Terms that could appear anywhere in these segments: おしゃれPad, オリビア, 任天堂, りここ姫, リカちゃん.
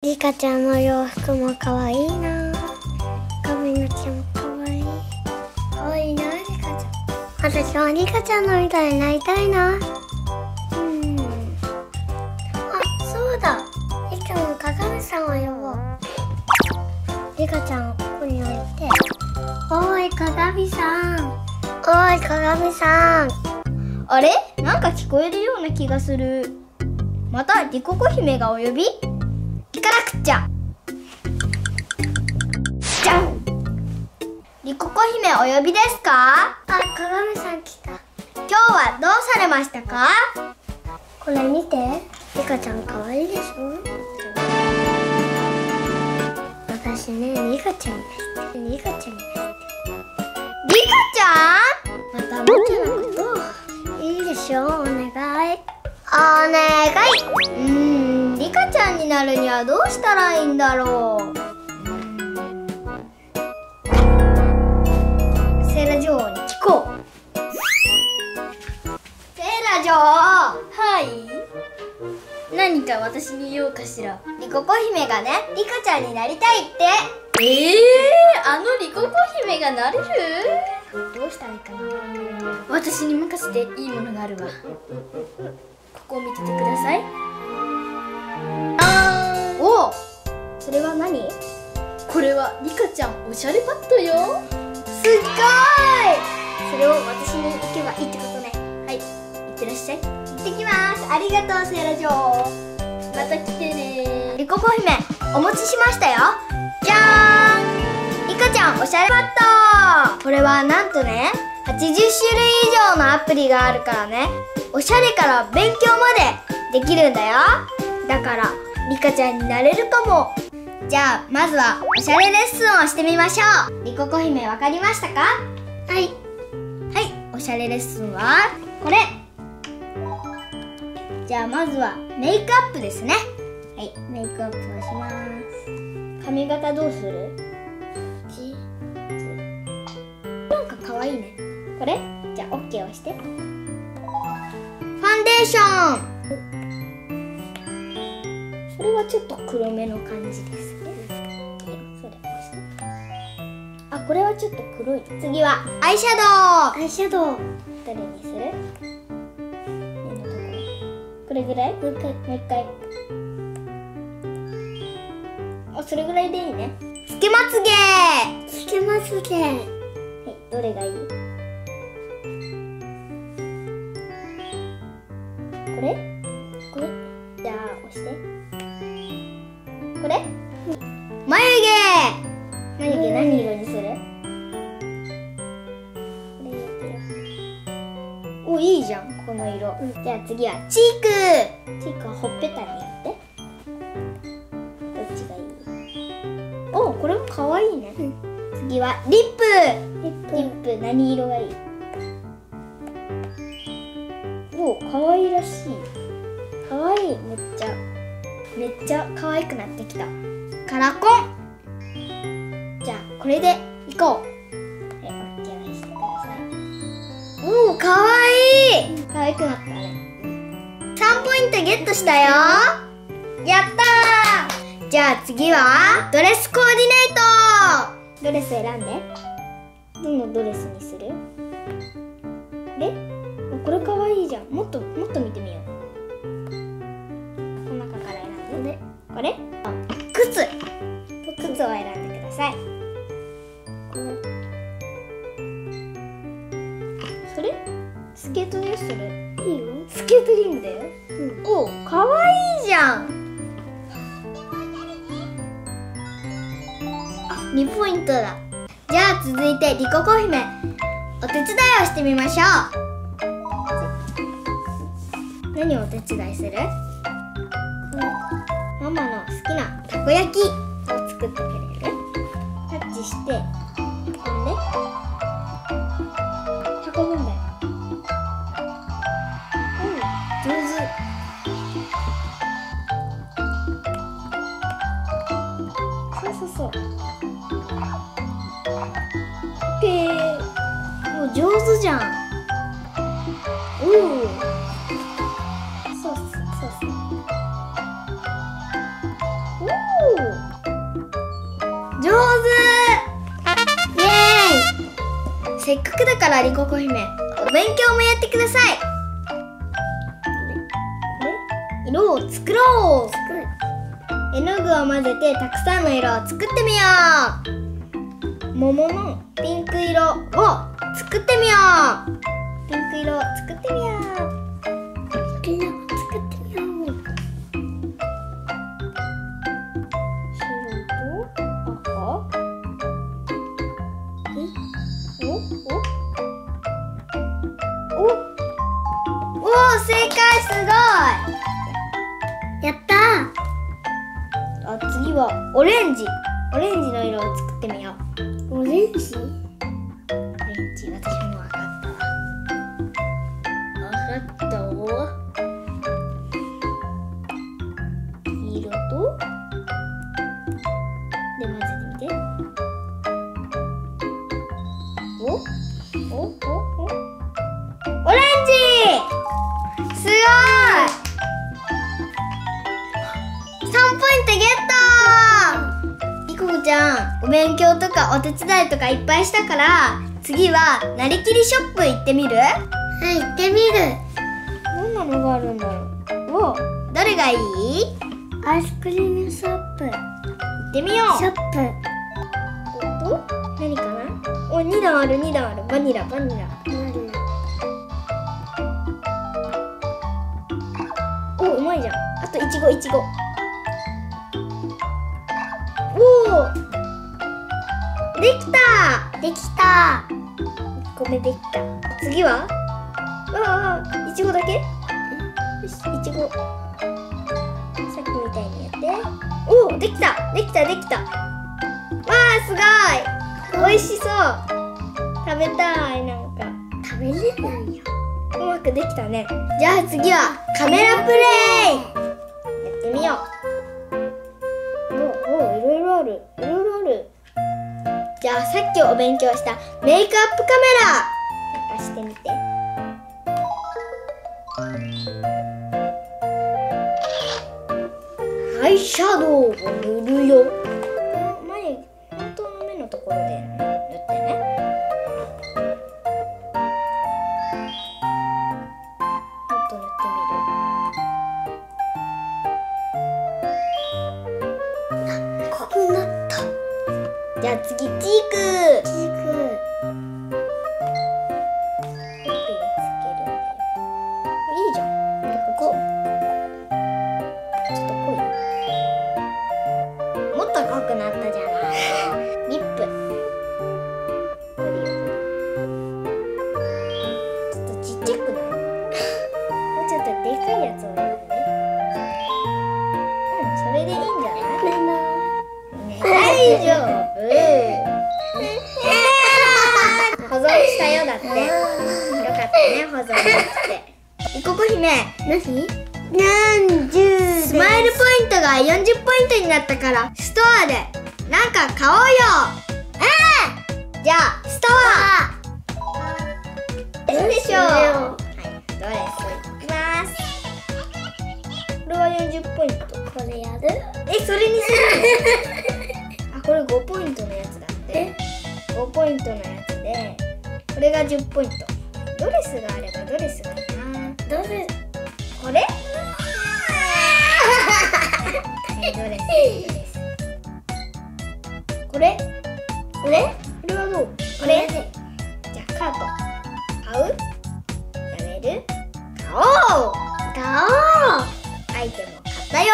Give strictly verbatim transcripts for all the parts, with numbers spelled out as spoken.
リカちゃんの洋服もかわいいな。髪の毛もかわいい。かわいいな、リカちゃん。私はリカちゃんのみたいになりたいな。うん。あ、そうだ。リカも鏡さんを呼ぼう。リカちゃんをここに置いて。おい、鏡さん。おい、鏡さん。あれ？なんか聞こえるような気がする。またリココ姫がお呼び？行かなくちゃ。じゃん。リココ姫お呼びですか？あ、鏡さん来た。今日はどうされましたか？これ見て、リカちゃん可愛いでしょ。私ね、リカちゃんです。リカちゃんです。リカちゃん？また無茶なこと。いいでしょ、お願い。お願い。うーん。リカちゃんになるにはどうしたらいいんだろう。セーラ女王に聞こう。セーラ女王。はい。何か私に言おうかしら。リココ姫がね、リカちゃんになりたいって。ええー、あのリココ姫がなれる？どうしたらいいかな。私に任せていいものがあるわ。ここを見ててください。おお、それは何？これはリカちゃんおしゃれパッドよ。すっごい。それを私に行けばいいってことね。はい、行ってらっしゃい。行ってきます。ありがとう、セーラ女王。また来てね。リココ姫お持ちしましたよ。じゃーん。リカちゃんおしゃれパッド。これはなんとね、はちじゅっしゅるい以上のアプリがあるからね、おしゃれから勉強までできるんだよ。だからリカちゃんになれるかも。じゃあまずはおしゃれレッスンをしてみましょう。リココ姫わかりましたか？はいはい、おしゃれレッスンはこれ。じゃあまずはメイクアップですね。はい、メイクアップをします。髪型どうする？なんかかわいいね、これ。じゃあ OK 押して。ファンデーション、これはちょっと黒めの感じですね。あ、これはちょっと黒い。次はアイシャドウ。アイシャドウどれにする？これぐらい？もう一回、もう一回。あ、それぐらいでいいね。つけまつげ。つけまつげ。はい、どれがいい？これ？これ？じゃあ押して。これ？眉毛。眉毛何色にする？お、いいじゃんこの色。うん、じゃあ次はチーク。チークはほっぺたにやって。どっちがいい？お、これも可愛いね。うん、次はリップ。リップ。リップ何色がいい？お、可愛いらしい。可愛い、めっちゃ。めっちゃ可愛くなってきた。カラコン。じゃあこれでいこう。はい、オッケーしてください。おお、可愛い。可愛くなったね。さんポイントゲットしたよ。やったー。じゃあ次はドレスコーディネート。ドレス選んで。どのドレスにする？で、これ可愛いじゃん。もっともっと見てみよう。これ？靴。靴を選んでください。それ？スケートでそれ。いいよ。スケートリングだよ。うん、おお、可愛いじゃん。あ、にポイントだ。じゃあ続いてリココ姫、お手伝いをしてみましょう。何をお手伝いする？ママの好きなたこ焼きを作ってくれる？タッチして、これね、運ぶんだよ。うん、上手。そうそうそう。へえ、もう上手じゃん。おお。そうそうそうそう。Woo! せっかくだからりここ姫、お勉強もやってください。色を作ろう。絵の具を混ぜてたくさんの色を作ってみよう。桃のピンク色を作ってみよう。ピンク色を作ってみよう。ピンク色を作ってみよう。白と赤。おおおおお、正解、すごい。やったー。あ、次はオレンジ。オレンジの色を作ってみよう。オレンジ？オレンジ、私もわかったわ。わかったわ。黄色と。で、混ぜてみて。お、お、お、お。オレンジ！すごい！さんポイントゲット。りここちゃん、お勉強とかお手伝いとかいっぱいしたから、次はなりきりショップ行ってみる？うん、行ってみる。どんなのがあるんだろう。お、どれがいい？アイスクリームショップ行ってみよう。ショップ、お、何かな。お、にだんある、にだんある。バニラ、バニラ、バニラ。お、うまいじゃん。あとイチゴ、イチゴ。できた、できた。いっこめできた。次は？わあ、いちごだけ？よし、いちご。さっきみたいにやって。おお、できた、できた、できた。わあ、すごい。美味しそう。食べたい、なんか。食べれないよ。うまくできたね。じゃあ次はカメラプレイ。やってみよう。おお、いろいろある。いろいろある。じゃあさっきお勉強したメイクアップカメラ貸してみて。アイシャドウを塗るよ。眉、本当の目のところで塗ってね。もっと塗ってみる。こうなった。じゃあ次、チーク。チーク。ほっぺにつける。いいじゃん。ここ。ちょっと濃い。もっと濃くなったじゃない。リップ。ちょっとちっちゃくない？もうちょっとでかいやつをやるね。うん、それでいいんじゃない？大丈夫。保存したよ。だってよかったね、保存できて。りここ姫、何？何十。スマイルポイントがよんじゅうポイントになったから、ストアでなんか買おうよ。ええ。じゃあストア。どうでしょう。はい、どうです。いきます。これはよんじゅうポイント。これやる？え、それにするの？これごポイントのやつだって。ごポイントのやつで、これがじゅっポイント。ドレスがあればドレスがいいな。ドレス、これドレス、ドレス。これこれこれはどう？これじゃあカート買う？やめる？買おう、買おう。アイテムを買ったよ。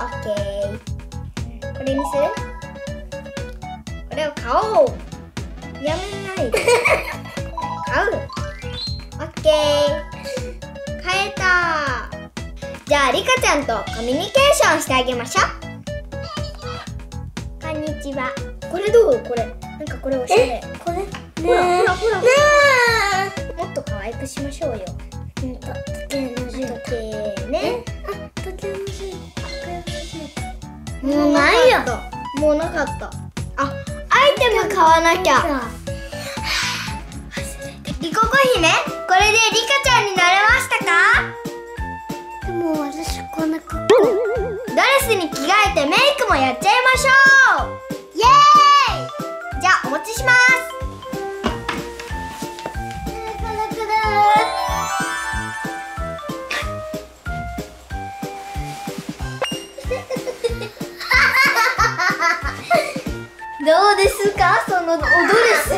オッケー。これにする？これを買おう。やめないで。買う。オッケー。買えた。じゃありかちゃんとコミュニケーションしてあげましょう。こんにちは。これどう？これなんかこれおしゃれ。これ。ほらほらほら。ねえ。もっと可愛くしましょうよ。うんと時計の時計ね。あ、時計の時計。もうないよ。もうなかった。あ、アイテム買わなきゃ。りここ姫、これでりかちゃんになれましたか？でも私こんな格好。ドレスに着替えてメイクもやっちゃいましょう。イエーイ。じゃあお持ちします。うですか、そのおドレス。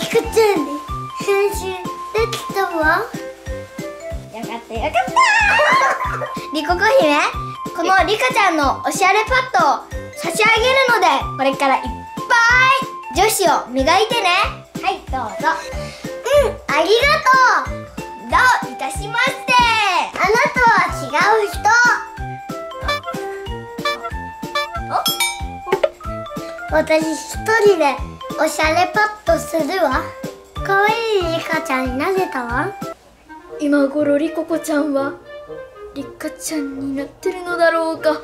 きくちゃん、先週できたわ。よかったよかった。リココ姫、このリカちゃんのおしゃれパッドを差し上げるので、これからいっぱい女子を磨いてね。はい、どうぞ。うん、ありがとう。どういたしまして。あなたは違う人。私一人でおしゃれパッとするわ。かわいいリカちゃんになれたわ。今頃リココちゃんはリカちゃんになってるのだろうか。う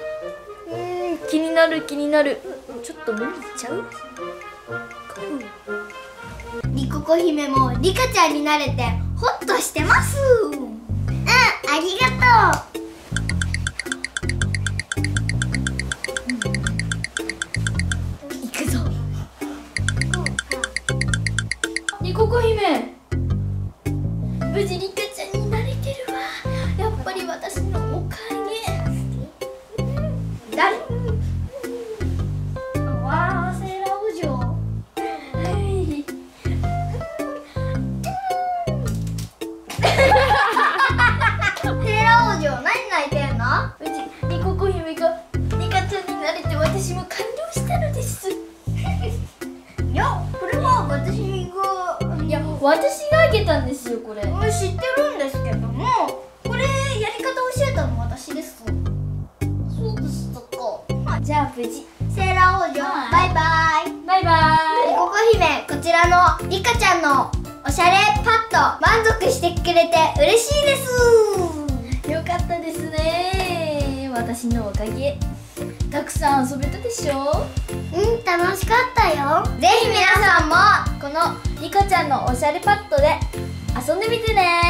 ーん、気になる気になる。ちょっと無理ちゃう。リココ姫もリカちゃんになれてホッとしてます。うん、ありがとう。リココ姫、無事リカちゃんになれてるわ。やっぱり私のおかげ。誰？わー、セーラー王女。はい。セーラー王女、何泣いてんの？うちリココ姫がリカちゃんになれて私も感動したのです。いや、これは私に。いや、私があげたんですよ、これ。もう知ってるんですけども、これやり方教えたの私です。そうでしたか。じゃあ無事セーラー王女、バイバイバイバイ。リココ姫、こちらのリカちゃんのおしゃれパッド満足してくれて嬉しいです。よかったですね、私のおかげ。たくさん遊べたでしょう。うん、楽しかったよ。ぜひ皆さんもこのリコちゃんのおしゃれパッドで遊んでみてね。